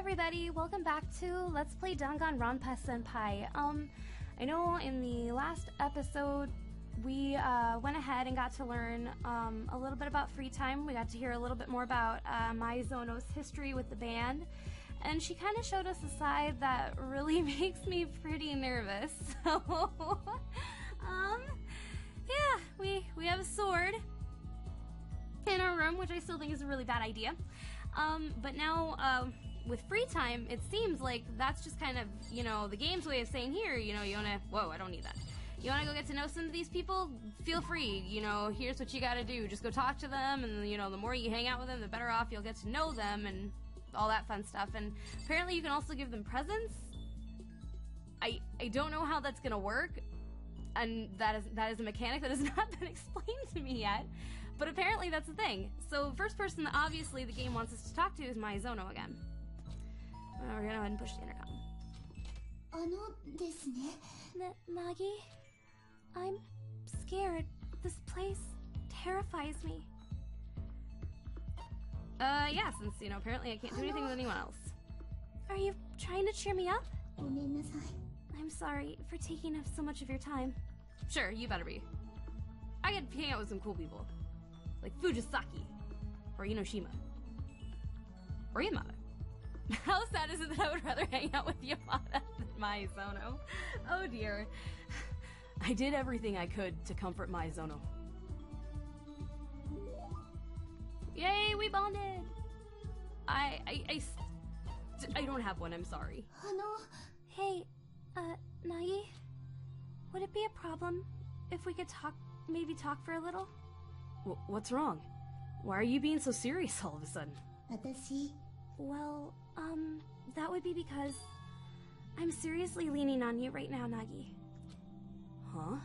everybody, welcome back to Let's Play Danganronpa Senpai. I know in the last episode we went ahead and got to learn a little bit about free time. We got to hear a little bit more about Maizono's history with the band, and she kind of showed us a side that really makes me pretty nervous. So, yeah, we have a sword in our room, which I still think is a really bad idea. But now, with free time, it seems like that's just kind of, you know, the game's way of saying, here, you know, you wanna, whoa, I don't need that. You wanna go get to know some of these people? Feel free, you know, here's what you gotta do. Just go talk to them, and, you know, the more you hang out with them, the better off you'll get to know them, and all that fun stuff. And apparently you can also give them presents. I don't know how that's gonna work, and that is a mechanic that has not been explained to me yet. But apparently that's the thing. So first person that obviously the game wants us to talk to is Maizono again. We're gonna go ahead and push the intercom. Nagi, I'm scared. This place terrifies me. Yeah, since, you know, apparently I can't do anything with anyone else. Are you trying to cheer me up? I'm sorry for taking up so much of your time. Sure, you better be. I could hang out with some cool people. Like Fujisaki, or Enoshima, or Yamada. How sad is it that I would rather hang out with Yamada than Maizono? Oh dear. I did everything I could to comfort Maizono. Yay, we bonded! I don't have one, I'm sorry. Oh no. Hey, Naegi? Would it be a problem if we could maybe talk for a little? What's wrong? Why are you being so serious all of a sudden? Well, that would be because I'm seriously leaning on you right now, Naegi. Huh?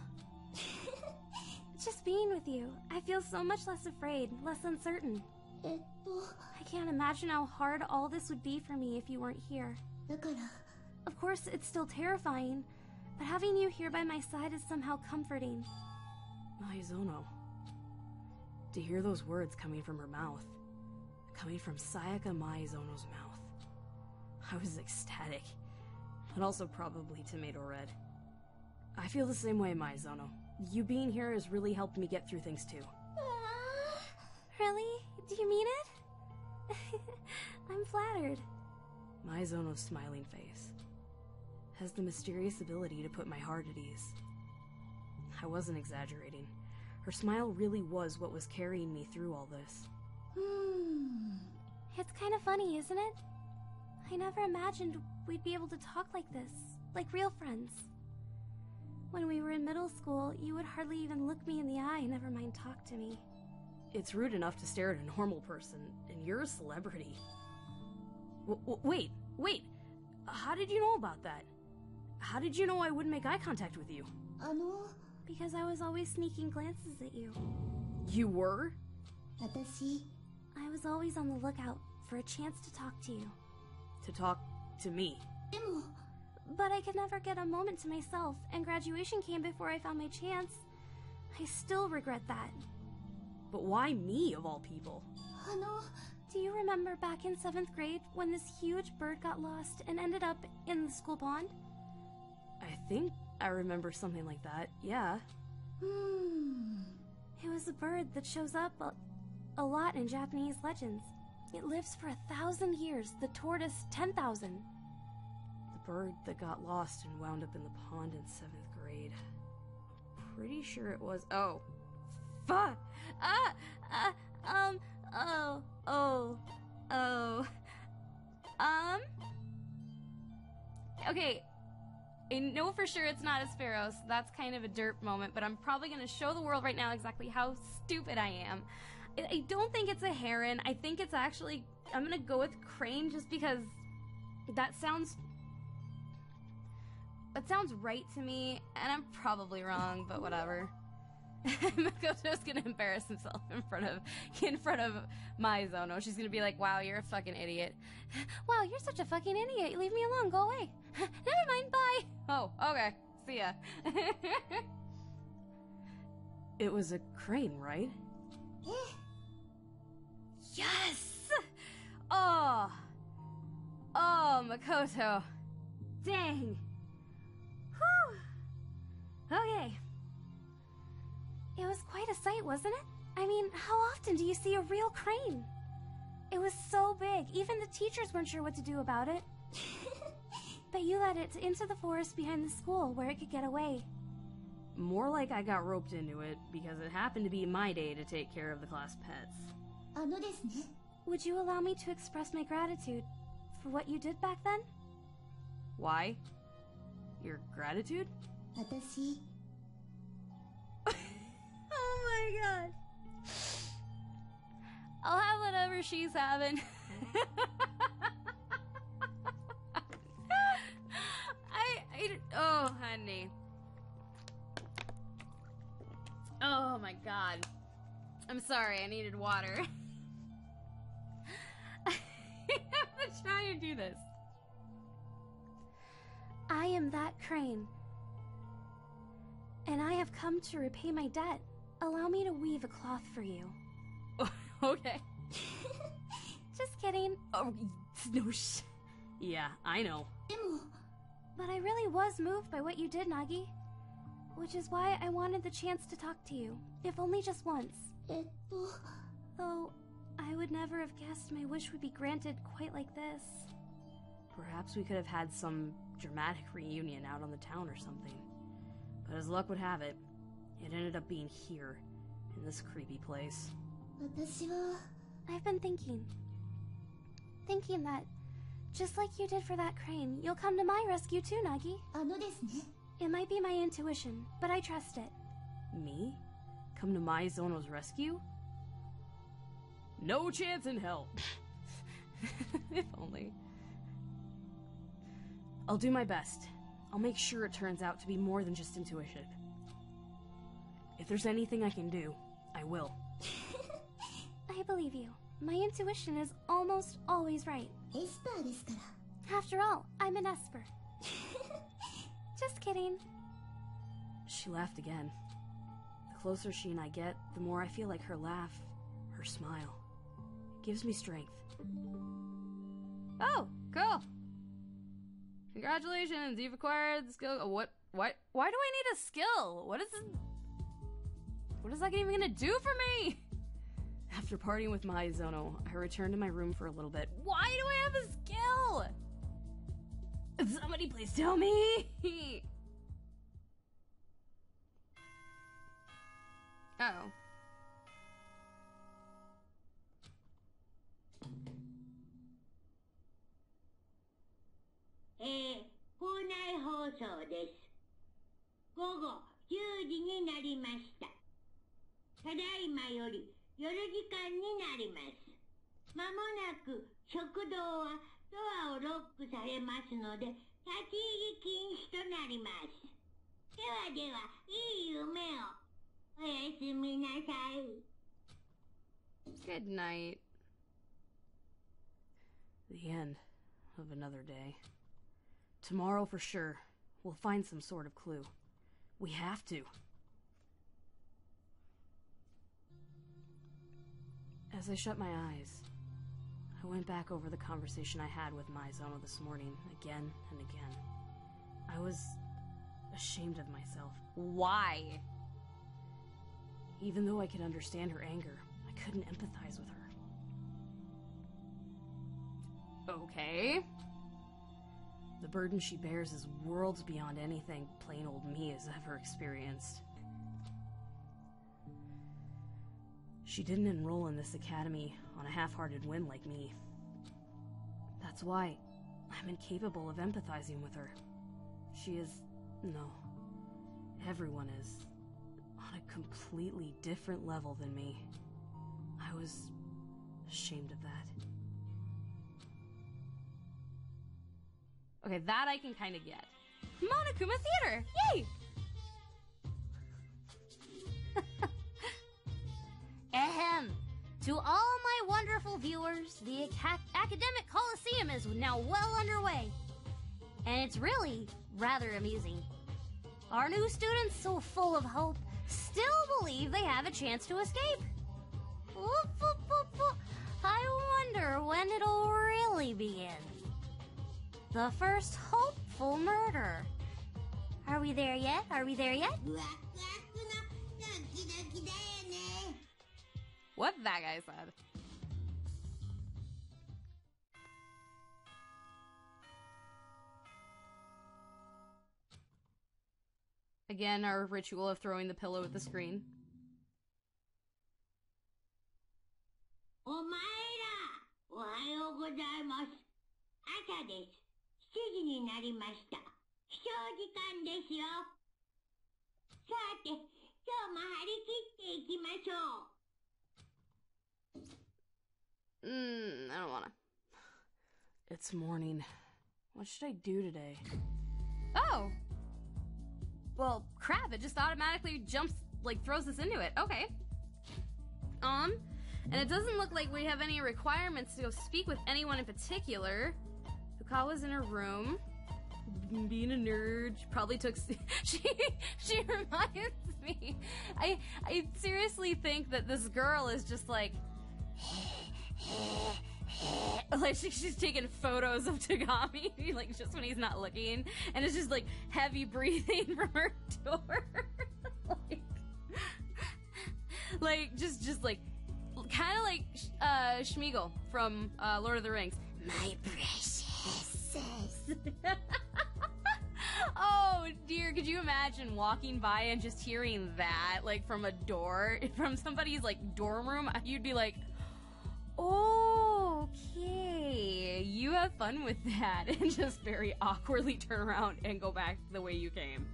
Just being with you, I feel so much less afraid, less uncertain. I can't imagine how hard all this would be for me if you weren't here. Of course, it's still terrifying, but having you here by my side is somehow comforting. Maizono. To hear those words coming from her mouth, coming from Sayaka Maizono's mouth, I was ecstatic, but also probably tomato red. I feel the same way, Maizono. You being here has really helped me get through things too. Really? Do you mean it? I'm flattered. Maizono's smiling face has the mysterious ability to put my heart at ease. I wasn't exaggerating. Her smile really was what was carrying me through all this. It's kind of funny, isn't it? I never imagined we'd be able to talk like this, like real friends. When we were in middle school, you would hardly even look me in the eye, never mind talk to me. It's rude enough to stare at a normal person, and you're a celebrity. Wait! How did you know about that? How did you know I wouldn't make eye contact with you? Because I was always sneaking glances at you. You were? I was always on the lookout for a chance to talk to you. To talk to me? But I could never get a moment to myself, and graduation came before I found my chance. I still regret that. But why me, of all people? Do you remember back in 7th grade when this huge bird got lost and ended up in the school pond? I think I remember something like that, yeah. It was a bird that shows up a lot in Japanese legends. It lives for 1,000 years, the tortoise 10,000. The bird that got lost and wound up in the pond in 7th grade. I'm pretty sure it was... Oh. Fuck! Okay. I know for sure it's not a sparrow, so that's kind of a derp moment, but I'm probably going to show the world right now exactly how stupid I am. I don't think it's a heron. I think it's actually... I'm going to go with crane just because that sounds... That sounds right to me, and I'm probably wrong, but whatever. Makoto's going to embarrass himself in front of Maizono. She's going to be like, wow, you're a fucking idiot. Wow, you're such a fucking idiot. Leave me alone. Go away. Never mind. Bye. Oh, okay. See ya. It was a crane, right? Yes! Oh! Oh! Oh, Makoto. Dang. Whew. Okay. It was quite a sight, wasn't it? I mean, how often do you see a real crane? It was so big, even the teachers weren't sure what to do about it. But you led it into the forest behind the school where it could get away. More like I got roped into it because it happened to be my day to take care of the class pets. Would you allow me to express my gratitude for what you did back then? Why? Your gratitude? Oh my god. I'll have whatever she's having. Oh, honey. Oh my god. I'm sorry, I needed water. I have to try and do this. I am that crane. And I have come to repay my debt. Allow me to weave a cloth for you. Okay. Just kidding. Oh, no sh. Yeah, I know. But I really was moved by what you did, Nagi. Which is why I wanted the chance to talk to you, if only just once. Though, I would never have guessed my wish would be granted quite like this. Perhaps we could have had some dramatic reunion out on the town or something. But as luck would have it, it ended up being here, in this creepy place. I've been thinking that, just like you did for that crane, you'll come to my rescue too, Nagi. It might be my intuition, but I trust it. Me? Come to Maizono's rescue? No chance in hell! If only. I'll do my best. I'll make sure it turns out to be more than just intuition. If there's anything I can do, I will. I believe you. My intuition is almost always right. After all, I'm an Esper. Just kidding. She laughed again. The closer she and I get, the more I feel like her laugh, her smile. It gives me strength. Oh, cool. Congratulations, you've acquired the skill. Oh, what? Why do I need a skill? What is this? What is that even gonna do for me? After partying with Maizono, I returned to my room for a little bit. Why do I have a skill? Somebody please tell me! Uh-oh. Good night. The end of another day. Tomorrow for sure, we'll find some sort of clue. We have to. As I shut my eyes, I went back over the conversation I had with Maizono this morning, again and again. I was ashamed of myself. Why? Even though I could understand her anger, I couldn't empathize with her. Okay. The burden she bears is worlds beyond anything plain old me has ever experienced. She didn't enroll in this academy on a half-hearted whim like me. That's why I'm incapable of empathizing with her. She is... no. Everyone is on a completely different level than me. I was ashamed of that. Okay, that I can kind of get. Monokuma Theater! Yay! Ahem. To all my wonderful viewers, the Academic Coliseum is now well underway. And it's really rather amusing. Our new students, so full of hope, still believe they have a chance to escape. Whoop, whoop, whoop, whoop. I wonder when it'll really begin. The first hopeful murder. Are we there yet? Are we there yet? What that guy said. Again, our ritual of throwing the pillow at the screen. I don't wanna. It's morning. What should I do today? Oh! Well, crap, it just automatically jumps, like, throws us into it. Okay. And it doesn't look like we have any requirements to go speak with anyone in particular. Fukawa's in her room. Being a nerd, she probably took... She reminds me. I seriously think that this girl is just like... Like, she's taking photos of Togami, like, just when he's not looking, and it's just, like, heavy breathing from her door. Like, just, like, kind of like, Schmeagol from, Lord of the Rings. My precious. Oh, dear, could you imagine walking by and just hearing that, like, from a door, from somebody's, like, dorm room? You'd be like, oh, okay, you have fun with that, and just very awkwardly turn around and go back the way you came.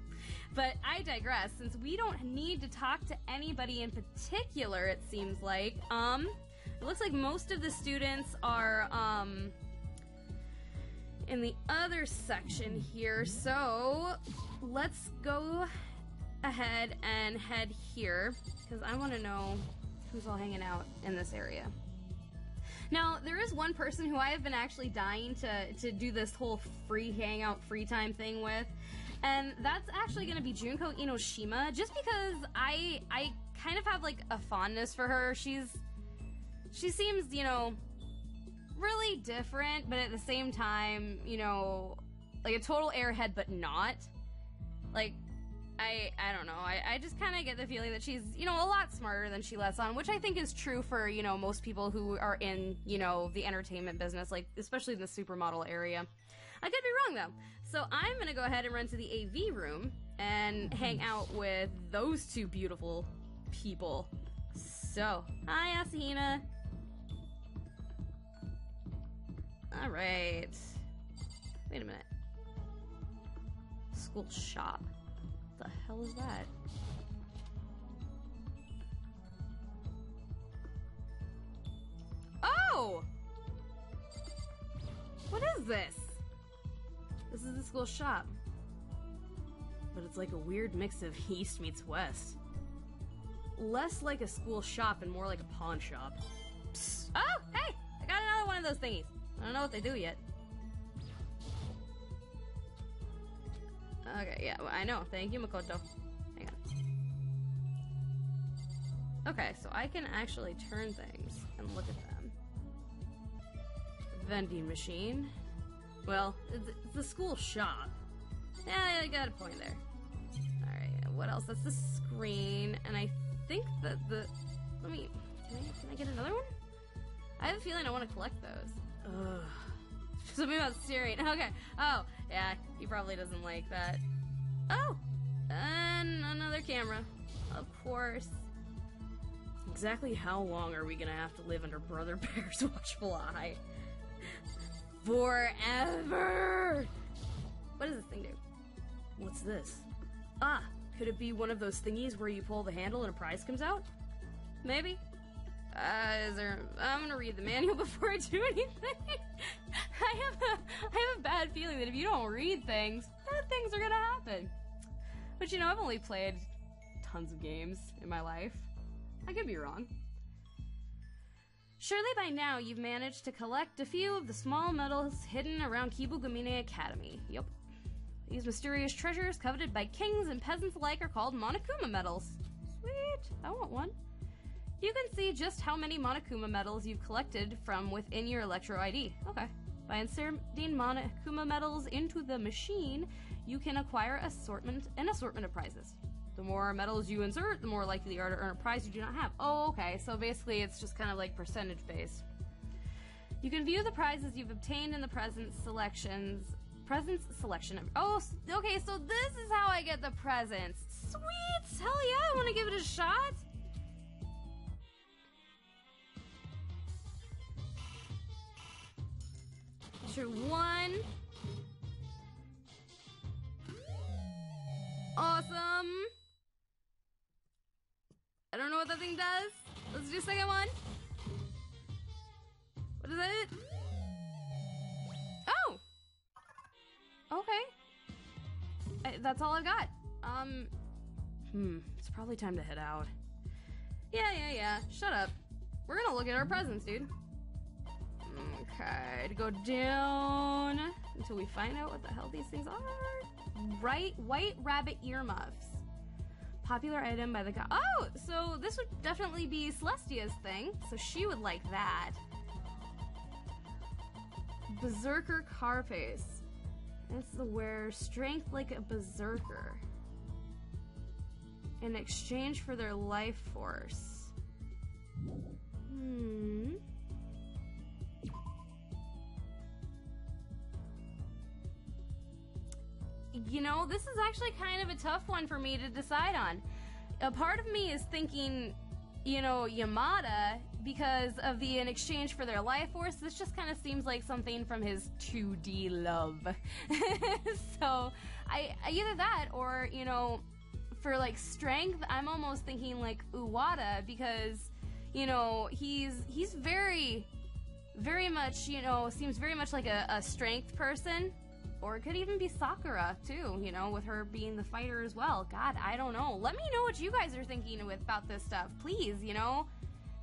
But I digress, since we don't need to talk to anybody in particular, it seems like. It looks like most of the students are, in the other section here, so let's go ahead and head here, because I want to know who's all hanging out in this area. Now, there is one person who I have been actually dying to do this whole free hangout, free time thing with, and that's actually going to be Junko Enoshima, just because I kind of have, like, a fondness for her. She seems, you know, really different, but at the same time, you know, like a total airhead, but not. Like, I don't know, I just kind of get the feeling that she's, you know, a lot smarter than she lets on, which I think is true for, you know, most people who are in, you know, the entertainment business, like, especially in the supermodel area. I could be wrong, though. So I'm gonna go ahead and run to the AV room and hang out with those two beautiful people. So, hi, Asahina. Alright. Wait a minute. School shop. What the hell is that? Oh! What is this? This is the school shop. But it's like a weird mix of East meets West. Less like a school shop and more like a pawn shop. Psst. Oh, hey! I got another one of those thingies. I don't know what they do yet. Okay, yeah, well, I know. Thank you, Makoto. Hang on. Okay, so I can actually turn things and look at them. Vending machine. Well, it's the school shop. Yeah, I got a point there. Alright, what else? That's the screen, and I think that the... Let me... Can I get another one? I have a feeling I want to collect those. Ugh. Something about steering. Okay. Oh, yeah. He probably doesn't like that. Oh! And another camera. Of course. Exactly how long are we gonna have to live under Brother Bear's watchful eye? Forever! What does this thing do? What's this? Ah! Could it be one of those thingies where you pull the handle and a prize comes out? Maybe? Is there... I'm gonna read the manual before I do anything. I have a bad feeling that if you don't read things, bad things are gonna happen. But you know, I've only played tons of games in my life. I could be wrong. Surely by now you've managed to collect a few of the small medals hidden around Kibougamine Academy. Yep. These mysterious treasures coveted by kings and peasants alike are called Monokuma medals. Sweet! I want one. You can see just how many Monokuma medals you've collected from within your Electro ID. Okay. By inserting Monokuma medals into the machine, you can acquire an assortment of prizes. The more medals you insert, the more likely you are to earn a prize you do not have. Oh, okay, so basically it's just kind of like percentage-based. You can view the prizes you've obtained in the presents selection. Oh, okay, so this is how I get the presents. Sweet! Hell yeah, I want to give it a shot! Sure, one. Awesome. I don't know what that thing does. Let's do second one. What is it? Oh! Okay. That's all I've got. It's probably time to head out. Yeah. Shut up. We're gonna look at our presents, dude. Okay, to go down until we find out what the hell these things are. Right, white rabbit earmuffs. Popular item by the god. Oh, so this would definitely be Celestia's thing, so she would like that. Berserker Carapace. That's to wear strength like a berserker in exchange for their life force. You know, this is actually kind of a tough one for me to decide on. A part of me is thinking, you know, Yamada, because of the in exchange for their life force. This just kind of seems like something from his 2D love. So, either that or, you know, for like strength, I'm almost thinking like Uwata, because, you know, he's very, very much, you know, seems very much like a strength person. Or it could even be Sakura, too, you know, with her being the fighter as well. God, I don't know. Let me know what you guys are thinking about this stuff, please, you know?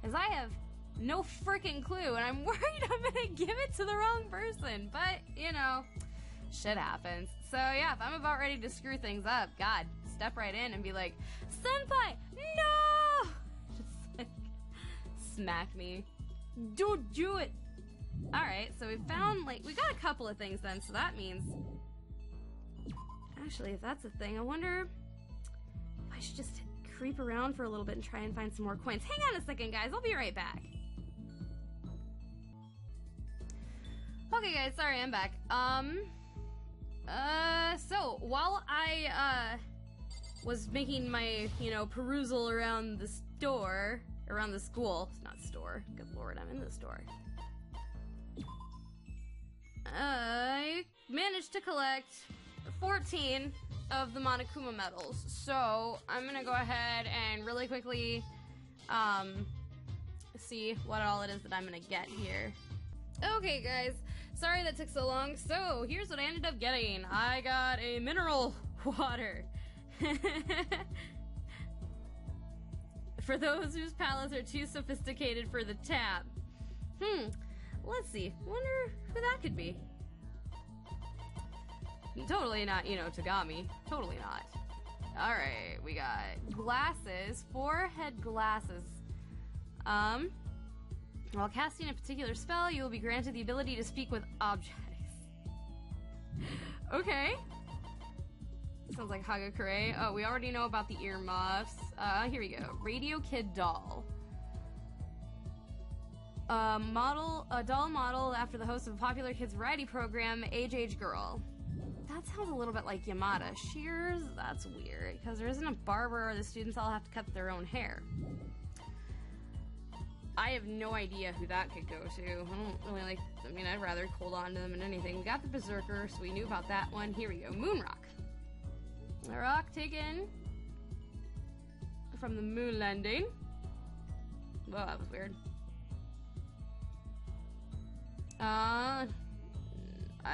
Because I have no freaking clue, and I'm worried I'm going to give it to the wrong person. But, you know, shit happens. So, yeah, if I'm about ready to screw things up, God, step right in and be like, Senpai, no! Just, like, smack me. Don't do it! Alright, so we found, like, we got a couple of things then, so that means... Actually, if that's a thing, I wonder if I should just creep around for a little bit and try and find some more coins. Hang on a second, guys, I'll be right back. Okay, guys, sorry, I'm back. So, while I, was making my, you know, perusal around the store, around the school, it's not store, good lord, I'm in the store. I managed to collect 14 of the Monokuma medals, so I'm gonna go ahead and really quickly see what all it is that I'm gonna get here. Okay, guys, sorry that took so long. So here's what I ended up getting. I got a mineral water. For those whose palates are too sophisticated for the tap. Let's see. Wonder who that could be. Totally not, you know, Togami. Totally not. Alright, we got glasses. Forehead glasses. While casting a particular spell, you will be granted the ability to speak with objects. Okay. Sounds like Hagakure. Oh, we already know about the earmuffs. Here we go. Radio Kid doll. A doll model after the host of a popular kids variety program, Age Girl. That sounds a little bit like Yamada. Shears? That's weird, because there isn't a barber or the students all have to cut their own hair. I have no idea who that could go to. I don't really like, I mean, I'd rather hold on to them than anything. We got the Berserker, so we knew about that one. Here we go, Moonrock. A rock taken from the moon landing. Well, that was weird. I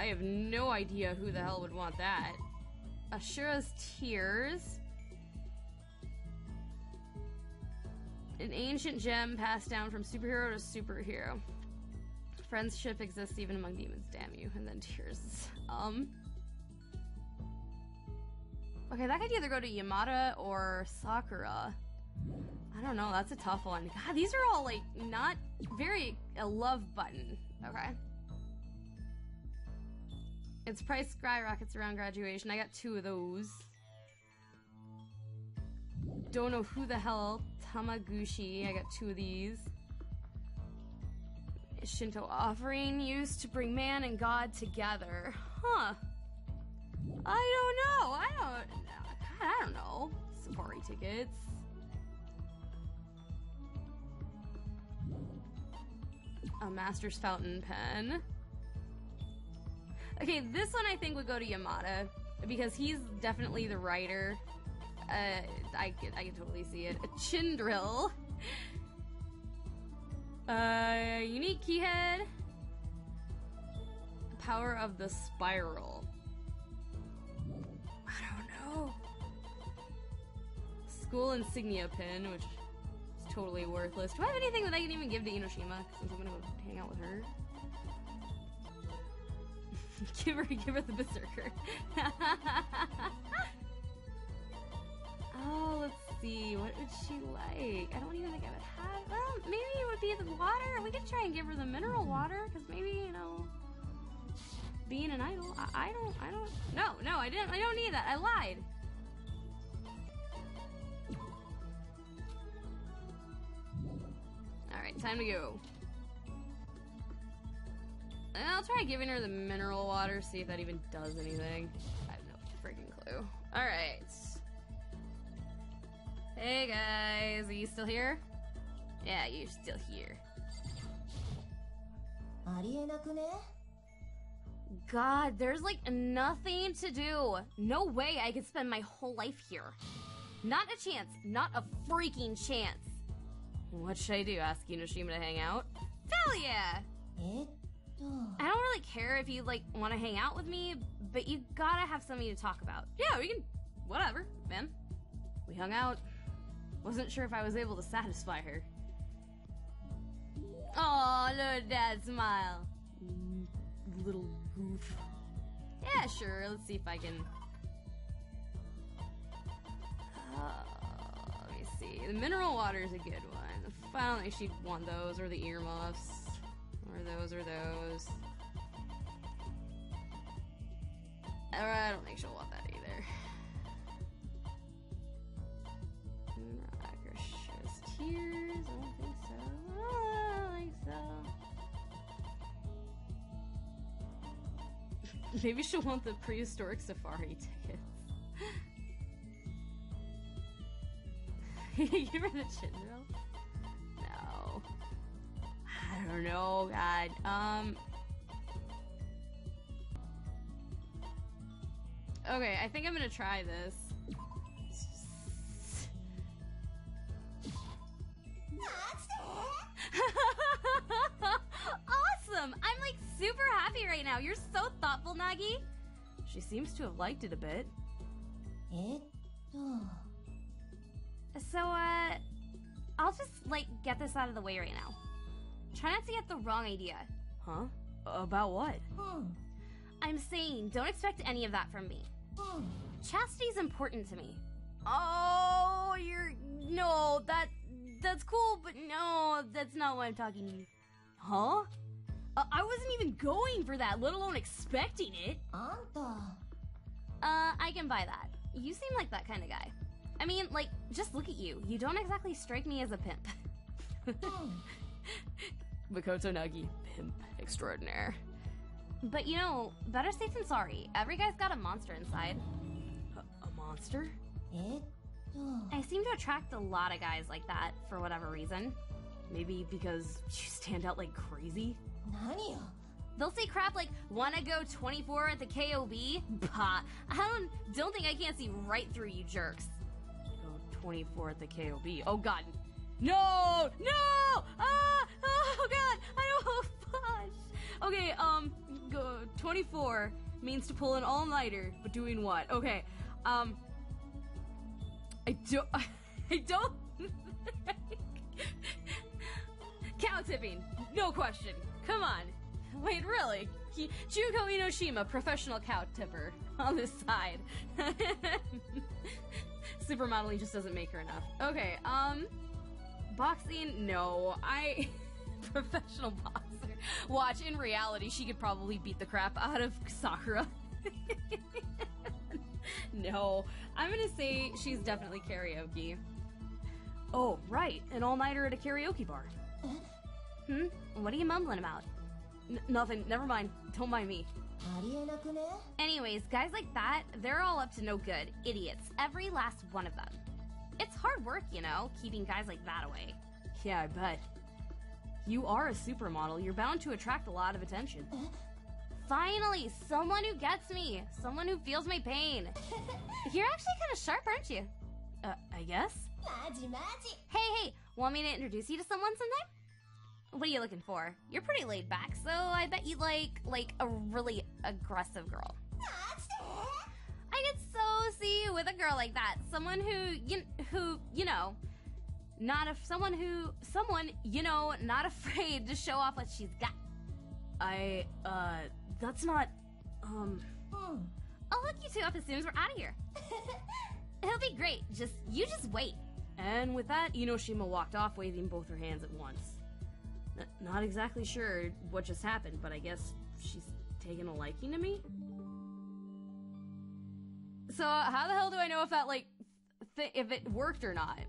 have no idea who the hell would want that. Ashura's Tears. An ancient gem passed down from superhero to superhero. Friendship exists even among demons, damn you. And then Tears. Okay, that could either go to Yamada or Sakura. I don't know, that's a tough one. God, these are all, like, not very... a love button. Okay. Its price skyrockets around graduation. I got 2 of those. Don't know who the hell. Tamaguchi. I got 2 of these. Shinto offering used to bring man and God together. Huh. I don't know. Safari tickets. A master's fountain pen. Okay, this one I think would go to Yamada because he's definitely the writer. I can totally see it. A chin drill. Unique keyhead. Power of the spiral. I don't know. School insignia pin, which is totally worthless. Do I have anything that I can even give to Enoshima? Since I'm gonna go hang out with her. Give her the berserker. Oh, let's see. What would she like? I don't even think I would have. Well, maybe it would be the water. We could try and give her the mineral water, because maybe, you know, being an idol. I don't need that. I lied. All right, time to go. I'll try giving her the mineral water, see if that even does anything. I have no freaking clue. Alright. Hey guys, are you still here? Yeah, you're still here. God, there's like nothing to do. No way I could spend my whole life here. Not a chance. Not a freaking chance. What should I do? Ask Enoshima to hang out? Hell yeah! I don't really care if you, like, want to hang out with me, but you gotta have something to talk about. Yeah, we can... whatever, man. We hung out. Wasn't sure if I was able to satisfy her. Aw, look at that smile. Little goof. Yeah, sure, let's see if I can... let me see. The mineral water's a good one. I don't think she'd want those, or the earmuffs. Or those, or those. I don't think she'll want that either. Rock or show's tears? I don't think so. I don't think so. Maybe she'll want the prehistoric safari tickets. Give her the chinril? No. I don't know, God. Okay, I think I'm gonna try this. Awesome! I'm like super happy right now. You're so thoughtful, Nagi. She seems to have liked it a bit. So, I'll just like get this out of the way right now. Try not to get the wrong idea. Huh? About what? I'm saying, don't expect any of that from me. Chastity's important to me. Oh, no, that's cool, but no, that's not what I'm talking to you. Huh? I wasn't even going for that, let alone expecting it. I can buy that. You seem like that kind of guy. I mean, like, just look at you. You don't exactly strike me as a pimp. Makoto Naegi, pimp extraordinaire. But you know, better safe than sorry. Every guy's got a monster inside. A monster? I seem to attract a lot of guys like that for whatever reason. Maybe because you stand out like crazy? They'll say crap like, wanna go 24 at the KOB? Bah, I don't think I can't see right through you jerks. Go 24 at the KOB. Oh God. No! No! Ah! Oh God! I don't. Gosh. Okay. 24 means to pull an all-nighter, but doing what? Okay. I don't. Cow tipping, no question. Come on. Wait, really? Junko Enoshima, professional cow tipper, on this side. Supermodeling just doesn't make her enough. Okay. Boxing? No. Professional boxer. Watch, in reality, she could probably beat the crap out of Sakura. No, I'm gonna say she's definitely karaoke. Oh, right, an all-nighter at a karaoke bar. Hmm? What are you mumbling about? Nothing, never mind. Don't mind me. Anyways, guys like that, they're all up to no good. Idiots, every last one of them. It's hard work, you know, keeping guys like that away. Yeah, I bet. You are a supermodel. You're bound to attract a lot of attention. Finally, someone who gets me. Someone who feels my pain. You're actually kind of sharp, aren't you? I guess? Hey, want me to introduce you to someone sometime? What are you looking for? You're pretty laid back, so I bet you'd like a really aggressive girl. I could so see you with a girl like that. Someone who, you know, not afraid to show off what she's got. I'll hook you two up as soon as we're out of here. It'll be great. You just wait. And with that, Enoshima walked off, waving both her hands at once. Not exactly sure what just happened, but I guess she's taken a liking to me? So, how the hell do I know if that, if it worked or not?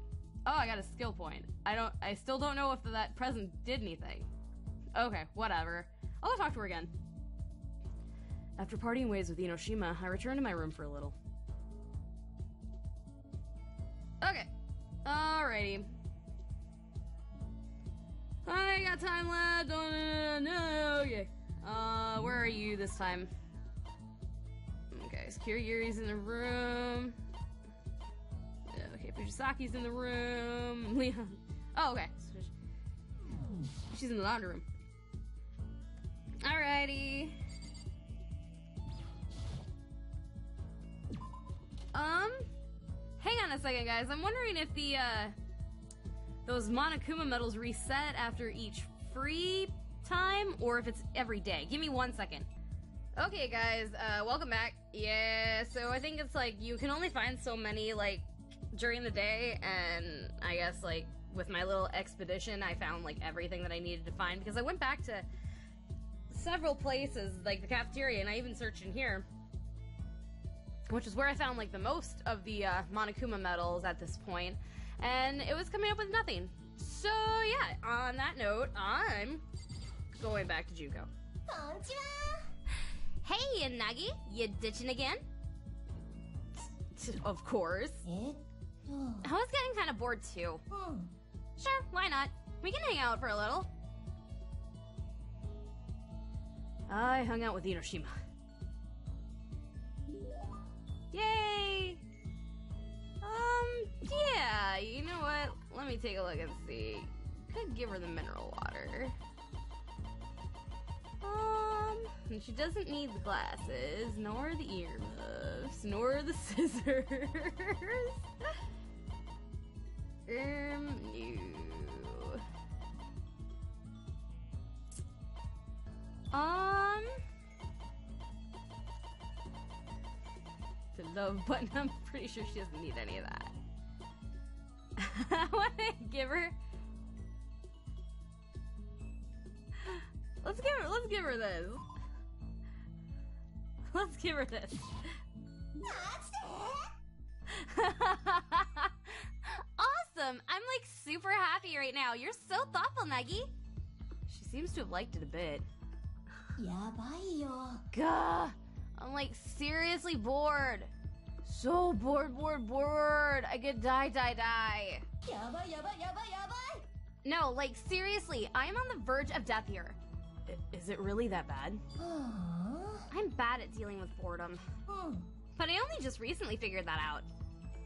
Oh, I got a skill point. I still don't know if that present did anything. Okay, whatever. I'll go talk to her again. After parting ways with Enoshima, I returned to my room for a little. Okay. Alrighty. I ain't got time left. No. Okay. Where are you this time? Okay, Sakura Yuri's in the room. Okay, Fujisaki's in the room. Leon. Oh, okay. She's in the laundry room. Alrighty. Hang on a second, guys. I'm wondering if the, those Monokuma medals reset after each free time, or if it's every day. Give me 1 second. Okay, guys, welcome back. Yeah, so I think it's, you can only find so many, during the day, and I guess, with my little expedition, I found, everything that I needed to find, because I went back to several places, the cafeteria, and I even searched in here, which is where I found, the most of the, Monokuma medals at this point. And it was coming up with nothing. So, yeah, on that note, I'm going back to Junko. Konnichiwa! Hey, Nagi, you ditching again? Of course. I was getting kind of bored, too. Sure, why not? We can hang out for a little. I hung out with Enoshima. Yay! Yeah, you know what? Let me take a look and see. Could give her the mineral water. And she doesn't need the glasses, nor the earmuffs, nor the scissors. No. The love button, I'm pretty sure she doesn't need any of that. I want to give her. Let's give her this. Let's give her this. Awesome! I'm super happy right now. You're so thoughtful, Nagi. She seems to have liked it a bit. Gah! I'm seriously bored. So bored. I could die. Yabai. No, seriously, I'm on the verge of death here. Is it really that bad? I'm bad at dealing with boredom. But I only just recently figured that out.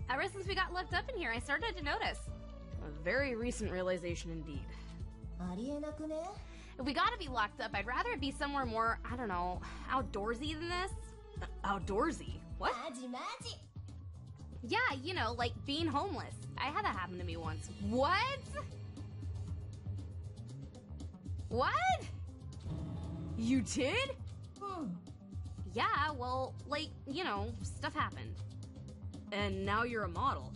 Ever since we got locked up in here, I started to notice. A very recent realization indeed. If we gotta be locked up, I'd rather it be somewhere more, I don't know, outdoorsy than this. Outdoorsy? What? Yeah, you know, being homeless. I had that happen to me once. What? You did? Yeah, well, you know, stuff happened. And now you're a model.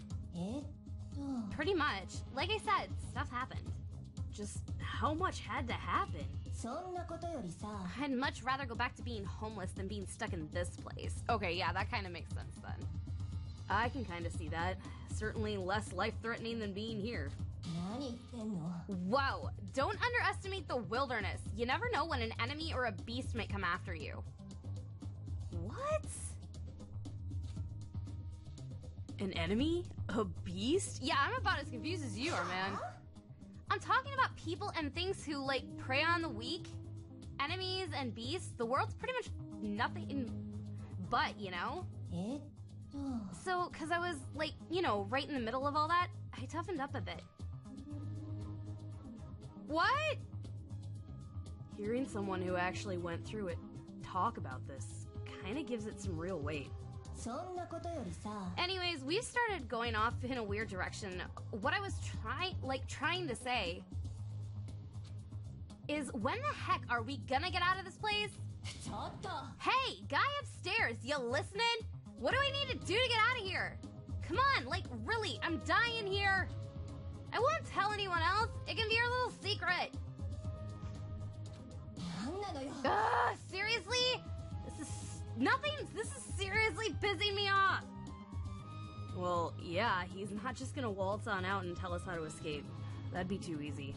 Pretty much. Like I said, stuff happened. Just how much had to happen? I'd much rather go back to being homeless than being stuck in this place. Okay, yeah, that kind of makes sense then. I can kind of see that. Certainly less life-threatening than being here. Wow, don't underestimate the wilderness. You never know when an enemy or a beast might come after you. What? An enemy? A beast? Yeah, I'm about as confused as you are, man. I'm talking about people and things who, like, prey on the weak. Enemies and beasts. The world's pretty much nothing but, you know? So, because I was, like, you know, right in the middle of all that, I toughened up a bit. What? Hearing someone who actually went through it talk about this kind of gives it some real weight. Anyways, we've started going off in a weird direction. What I was trying to say is, when the heck are we gonna get out of this place? Hey, guy upstairs, you listening? What do I need to do to get out of here? Come on, like, really, I'm dying here. I won't tell anyone else. It can be our little secret. Ugh, seriously? This is seriously pissing me off. Well, yeah, he's not just gonna waltz on out and tell us how to escape. That'd be too easy.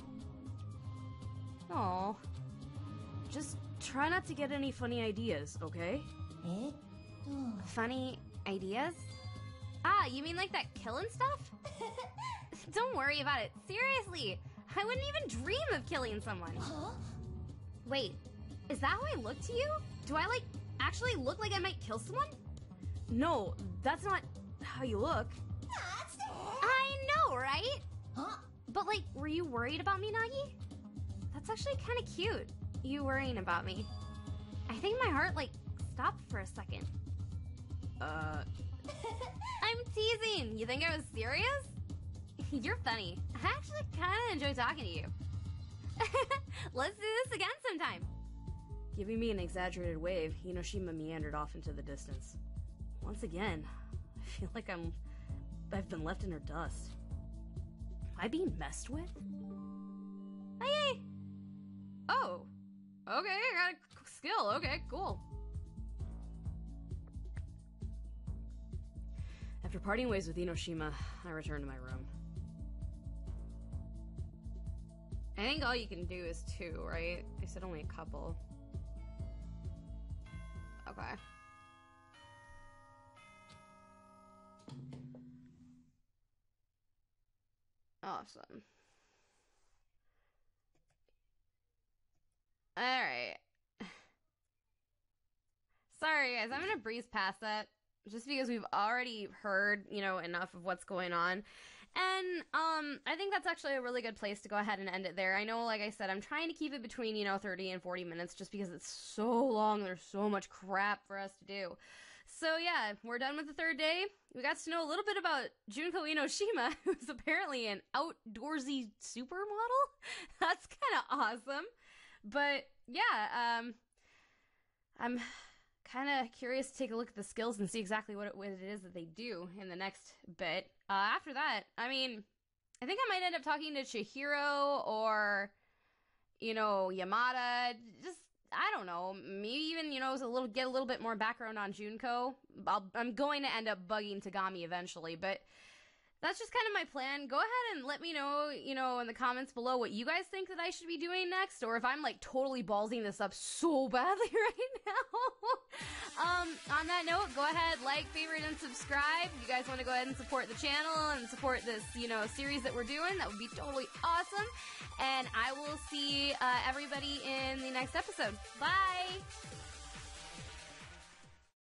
Aw. Just try not to get any funny ideas, okay? Funny ideas? Ah, you mean like that killing stuff? Don't worry about it. Seriously, I wouldn't even dream of killing someone. Huh? Wait, is that how I look to you? Do I, like, actually look like I might kill someone? No, that's not how you look. That's I know, right? Huh? But, like, were you worried about me, Naegi? That's actually kind of cute, you worrying about me. I think my heart, like, stopped for a second. I'm teasing. You think I was serious? You're funny. I actually kind of enjoy talking to you. Let's do this again sometime. Giving me an exaggerated wave, Enoshima meandered off into the distance. Once again, I feel like I've been left in her dust. Am I being messed with? Aye. Oh. Okay, I got a skill. Okay, cool. After parting ways with Enoshima, I returned to my room. I think all you can do is two, right? I said only a couple. Okay. Awesome. Alright. Sorry guys, I'm gonna breeze past that. Just because we've already heard, you know, enough of what's going on. And, I think that's actually a really good place to go ahead and end it there. I know, like I said, I'm trying to keep it between, you know, 30 and 40 minutes just because it's so long. There's so much crap for us to do. So, yeah, we're done with the third day. We got to know a little bit about Junko Enoshima, who's apparently an outdoorsy supermodel. That's kind of awesome. But, yeah, I'm kind of curious to take a look at the skills and see exactly what it is that they do in the next bit. After that, I mean, I think I might end up talking to Chihiro or, you know, Yamada. Just, I don't know, maybe even, you know, get a little bit more background on Junko. I'm going to end up bugging Togami eventually, but that's just kind of my plan. Go ahead and let me know, you know, in the comments below what you guys think that I should be doing next, or if I'm, like, totally ballsing this up so badly right now. On that note, go ahead, like, favorite, and subscribe. If you guys want to go ahead and support the channel and support this, you know, series that we're doing, that would be totally awesome. And I will see everybody in the next episode. Bye!